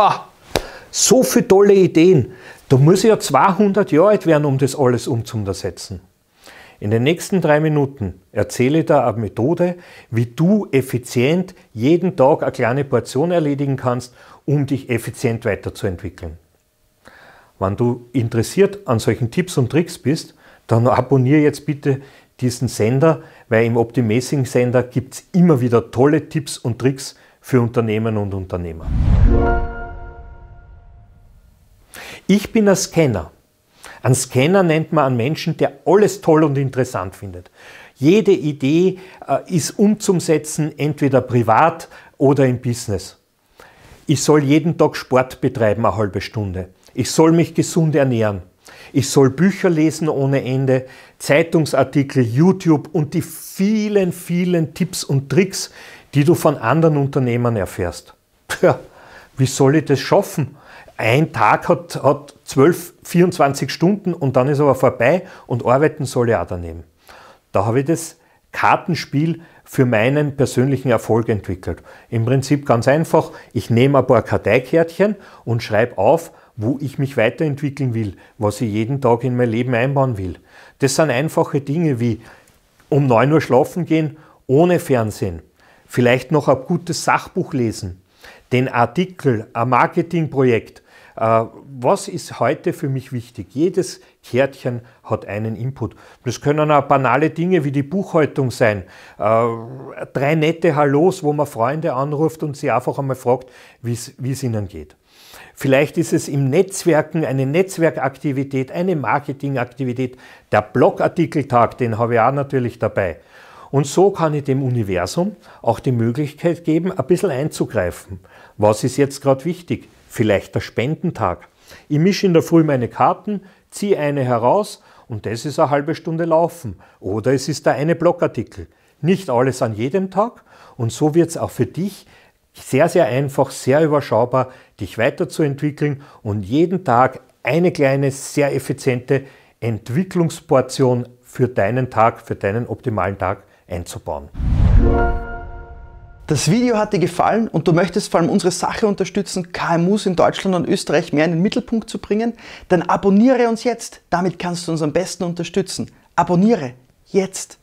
Ha, so viele tolle Ideen. Da muss ich ja 200 Jahre alt werden, um das alles umzusetzen. In den nächsten 3 Minuten erzähle ich dir eine Methode, wie du effizient jeden Tag eine kleine Portion erledigen kannst, um dich effizient weiterzuentwickeln. Wenn du interessiert an solchen Tipps und Tricks bist, dann abonniere jetzt bitte diesen Sender, weil im Optimacing-Sender gibt es immer wieder tolle Tipps und Tricks für Unternehmen und Unternehmer. Ich bin ein Scanner. Ein Scanner nennt man einen Menschen, der alles toll und interessant findet. Jede Idee ist umzusetzen, entweder privat oder im Business. Ich soll jeden Tag Sport betreiben, eine halbe Stunde. Ich soll mich gesund ernähren. Ich soll Bücher lesen ohne Ende, Zeitungsartikel, YouTube und die vielen, vielen Tipps und Tricks, die du von anderen Unternehmern erfährst. Tja, wie soll ich das schaffen? Ein Tag hat 12, 24 Stunden und dann ist aber vorbei und arbeiten soll ich auch daneben. Da habe ich das Kartenspiel für meinen persönlichen Erfolg entwickelt. Im Prinzip ganz einfach, ich nehme ein paar Karteikärtchen und schreibe auf, wo ich mich weiterentwickeln will, was ich jeden Tag in mein Leben einbauen will. Das sind einfache Dinge wie um 9 Uhr schlafen gehen, ohne Fernsehen, vielleicht noch ein gutes Sachbuch lesen, den Artikel, ein Marketingprojekt. Was ist heute für mich wichtig? Jedes Kärtchen hat einen Input. Das können auch banale Dinge wie die Buchhaltung sein. 3 nette Hallos, wo man Freunde anruft und sie einfach einmal fragt, wie es ihnen geht. Vielleicht ist es im Netzwerken eine Netzwerkaktivität, eine Marketingaktivität, der Blogartikeltag, den habe ich auch natürlich dabei. Und so kann ich dem Universum auch die Möglichkeit geben, ein bisschen einzugreifen. Was ist jetzt gerade wichtig? Vielleicht der Spendentag. Ich mische in der Früh meine Karten, ziehe eine heraus und das ist eine halbe Stunde laufen. Oder es ist der eine Blogartikel. Nicht alles an jedem Tag und so wird es auch für dich sehr, sehr einfach, sehr überschaubar, dich weiterzuentwickeln und jeden Tag eine kleine, sehr effiziente Entwicklungsportion für deinen Tag, für deinen optimalen Tag einzubauen. Das Video hat dir gefallen und du möchtest vor allem unsere Sache unterstützen, KMUs in Deutschland und Österreich mehr in den Mittelpunkt zu bringen? Dann abonniere uns jetzt, damit kannst du uns am besten unterstützen. Abonniere jetzt!